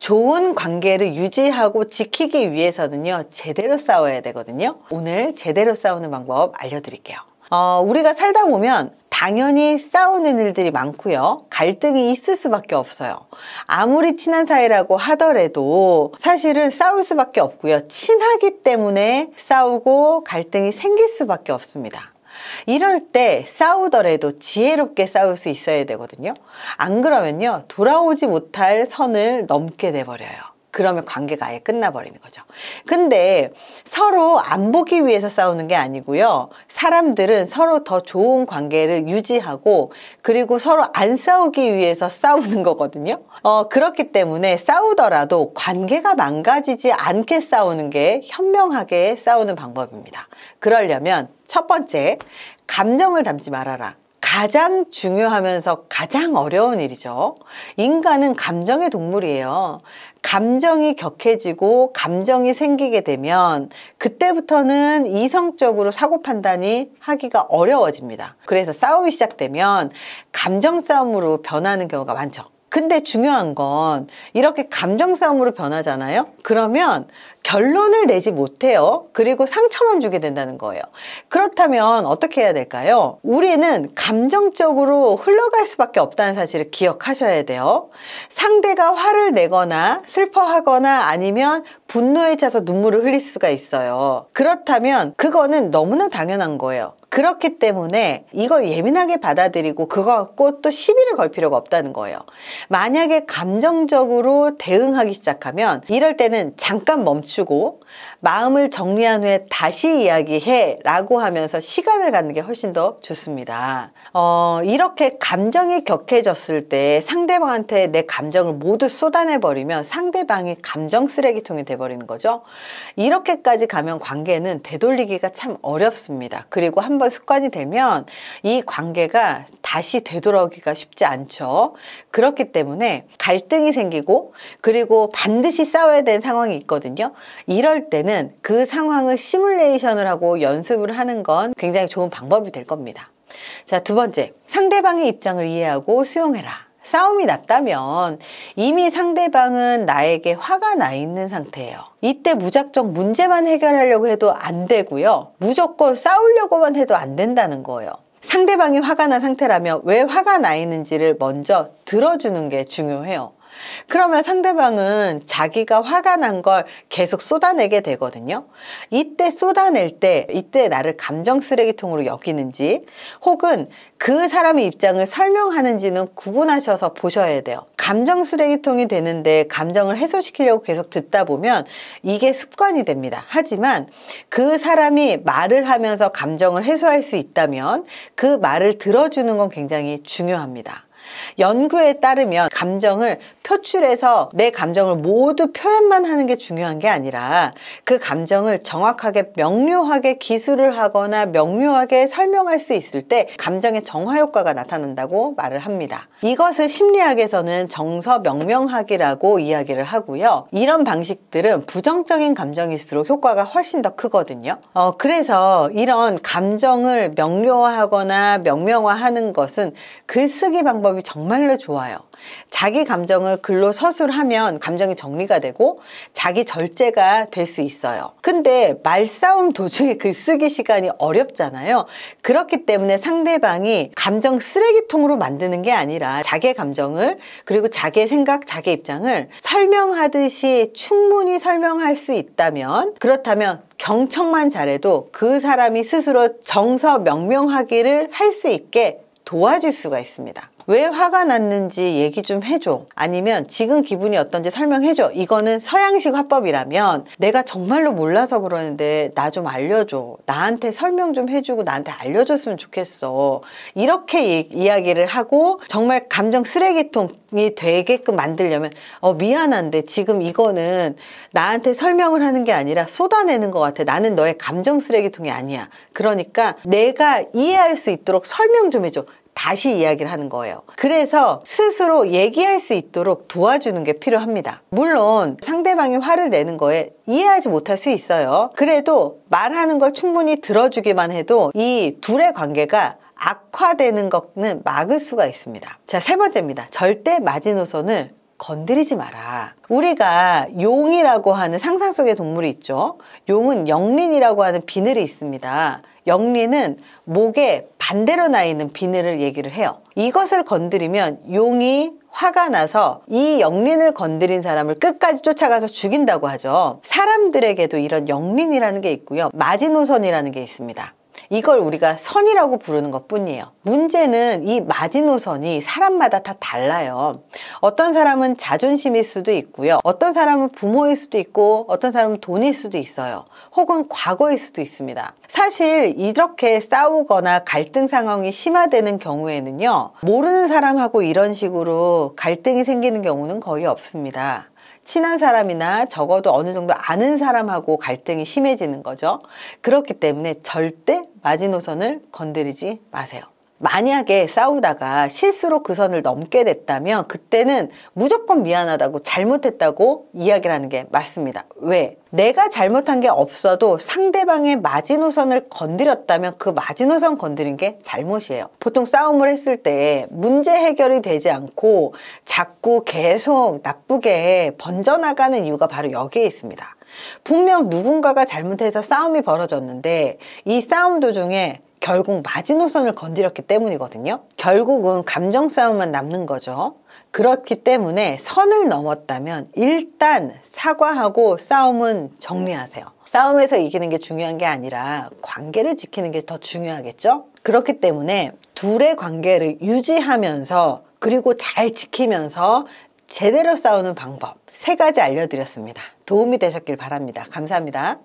좋은 관계를 유지하고 지키기 위해서는요, 제대로 싸워야 되거든요. 오늘 제대로 싸우는 방법 알려드릴게요. 우리가 살다 보면 당연히 싸우는 일들이 많고요, 갈등이 있을 수밖에 없어요. 아무리 친한 사이라고 하더라도 사실은 싸울 수밖에 없고요, 친하기 때문에 싸우고 갈등이 생길 수밖에 없습니다. 이럴 때 싸우더라도 지혜롭게 싸울 수 있어야 되거든요. 안 그러면요, 돌아오지 못할 선을 넘게 돼버려요. 그러면 관계가 아예 끝나버리는 거죠. 근데 서로 안 보기 위해서 싸우는 게 아니고요, 사람들은 서로 더 좋은 관계를 유지하고 그리고 서로 안 싸우기 위해서 싸우는 거거든요. 그렇기 때문에 싸우더라도 관계가 망가지지 않게 싸우는 게 현명하게 싸우는 방법입니다. 그러려면 첫 번째, 감정을 담지 말아라. 가장 중요하면서 가장 어려운 일이죠. 인간은 감정의 동물이에요. 감정이 격해지고 감정이 생기게 되면 그때부터는 이성적으로 사고 판단이 하기가 어려워집니다. 그래서 싸움이 시작되면 감정 싸움으로 변하는 경우가 많죠. 근데 중요한 건 이렇게 감정 싸움으로 변하잖아요? 그러면 결론을 내지 못해요. 그리고 상처만 주게 된다는 거예요. 그렇다면 어떻게 해야 될까요? 우리는 감정적으로 흘러갈 수밖에 없다는 사실을 기억하셔야 돼요. 상대가 화를 내거나 슬퍼하거나 아니면 분노에 차서 눈물을 흘릴 수가 있어요. 그렇다면 그거는 너무나 당연한 거예요. 그렇기 때문에 이걸 예민하게 받아들이고 그거 갖고 또 시비를 걸 필요가 없다는 거예요. 만약에 감정적으로 대응하기 시작하면 이럴 때는 잠깐 멈추고 마음을 정리한 후에 다시 이야기해 라고 하면서 시간을 갖는 게 훨씬 더 좋습니다. 이렇게 감정이 격해졌을 때 상대방한테 내 감정을 모두 쏟아내버리면 상대방이 감정 쓰레기통이 돼버리는 거죠. 이렇게까지 가면 관계는 되돌리기가 참 어렵습니다. 그리고 한번 습관이 되면 이 관계가 다시 되돌아오기가 쉽지 않죠. 그렇기 때문에 갈등이 생기고 그리고 반드시 싸워야 되는 상황이 있거든요. 이럴 때는 그 상황을 시뮬레이션을 하고 연습을 하는 건 굉장히 좋은 방법이 될 겁니다. 자, 두 번째, 상대방의 입장을 이해하고 수용해라. 싸움이 났다면 이미 상대방은 나에게 화가 나 있는 상태예요. 이때 무작정 문제만 해결하려고 해도 안 되고요, 무조건 싸우려고만 해도 안 된다는 거예요. 상대방이 화가 난 상태라면 왜 화가 나 있는지를 먼저 들어주는 게 중요해요. 그러면 상대방은 자기가 화가 난 걸 계속 쏟아내게 되거든요. 이때 쏟아낼 때 이때 나를 감정 쓰레기통으로 여기는지 혹은 그 사람의 입장을 설명하는지는 구분하셔서 보셔야 돼요. 감정 쓰레기통이 되는데 감정을 해소시키려고 계속 듣다 보면 이게 습관이 됩니다. 하지만 그 사람이 말을 하면서 감정을 해소할 수 있다면 그 말을 들어주는 건 굉장히 중요합니다. 연구에 따르면 감정을 표출해서 내 감정을 모두 표현만 하는 게 중요한 게 아니라 그 감정을 정확하게 명료하게 기술을 하거나 명료하게 설명할 수 있을 때 감정의 정화 효과가 나타난다고 말을 합니다. 이것을 심리학에서는 정서 명명학이라고 이야기를 하고요, 이런 방식들은 부정적인 감정일수록 효과가 훨씬 더 크거든요. 그래서 이런 감정을 명료화하거나 명명화하는 것은 글쓰기 방법이 정말로 좋아요. 자기 감정을 글로 서술하면 감정이 정리가 되고 자기 절제가 될 수 있어요. 근데 말싸움 도중에 글쓰기 시간이 어렵잖아요. 그렇기 때문에 상대방이 감정 쓰레기통으로 만드는 게 아니라 자기의 감정을 그리고 자기의 생각, 자기의 입장을 설명하듯이 충분히 설명할 수 있다면, 그렇다면 경청만 잘해도 그 사람이 스스로 정서 명명하기를 할 수 있게 도와줄 수가 있습니다. 왜 화가 났는지 얘기 좀 해줘, 아니면 지금 기분이 어떤지 설명해줘. 이거는 서양식 화법이라면 내가 정말로 몰라서 그러는데 나 좀 알려줘, 나한테 설명 좀 해주고 나한테 알려줬으면 좋겠어, 이렇게 이야기를 하고 정말 감정 쓰레기통이 되게끔 만들려면 미안한데 지금 이거는 나한테 설명을 하는 게 아니라 쏟아내는 것 같아. 나는 너의 감정 쓰레기통이 아니야. 그러니까 내가 이해할 수 있도록 설명 좀 해줘. 다시 이야기를 하는 거예요. 그래서 스스로 얘기할 수 있도록 도와주는 게 필요합니다. 물론 상대방이 화를 내는 거에 이해하지 못할 수 있어요. 그래도 말하는 걸 충분히 들어주기만 해도 이 둘의 관계가 악화되는 것은 막을 수가 있습니다. 자, 세 번째입니다. 절대 마지노선을 건드리지 마라. 우리가 용이라고 하는 상상 속의 동물이 있죠. 용은 영린이라고 하는 비늘이 있습니다. 영린은 목에 반대로 나 있는 비늘을 얘기를 해요. 이것을 건드리면 용이 화가 나서 이 영린을 건드린 사람을 끝까지 쫓아가서 죽인다고 하죠. 사람들에게도 이런 영린이라는 게 있고요. 마지노선이라는 게 있습니다. 이걸 우리가 선이라고 부르는 것 뿐이에요. 문제는 이 마지노선이 사람마다 다 달라요. 어떤 사람은 자존심일 수도 있고요. 어떤 사람은 부모일 수도 있고, 어떤 사람은 돈일 수도 있어요. 혹은 과거일 수도 있습니다. 사실 이렇게 싸우거나 갈등 상황이 심화되는 경우에는요, 모르는 사람하고 이런 식으로 갈등이 생기는 경우는 거의 없습니다. 친한 사람이나 적어도 어느 정도 아는 사람하고 갈등이 심해지는 거죠. 그렇기 때문에 절대 마지노선을 건드리지 마세요. 만약에 싸우다가 실수로 그 선을 넘게 됐다면 그때는 무조건 미안하다고 잘못했다고 이야기를 하는 게 맞습니다. 왜? 내가 잘못한 게 없어도 상대방의 마지노선을 건드렸다면 그 마지노선 건드린 게 잘못이에요. 보통 싸움을 했을 때 문제 해결이 되지 않고 자꾸 계속 나쁘게 번져나가는 이유가 바로 여기에 있습니다. 분명 누군가가 잘못해서 싸움이 벌어졌는데 이 싸움 도중에 결국 마지노선을 건드렸기 때문이거든요. 결국은 감정 싸움만 남는 거죠. 그렇기 때문에 선을 넘었다면 일단 사과하고 싸움은 정리하세요. 싸움에서 이기는 게 중요한 게 아니라 관계를 지키는 게 더 중요하겠죠? 그렇기 때문에 둘의 관계를 유지하면서 그리고 잘 지키면서 제대로 싸우는 방법 3가지 알려드렸습니다. 도움이 되셨길 바랍니다. 감사합니다.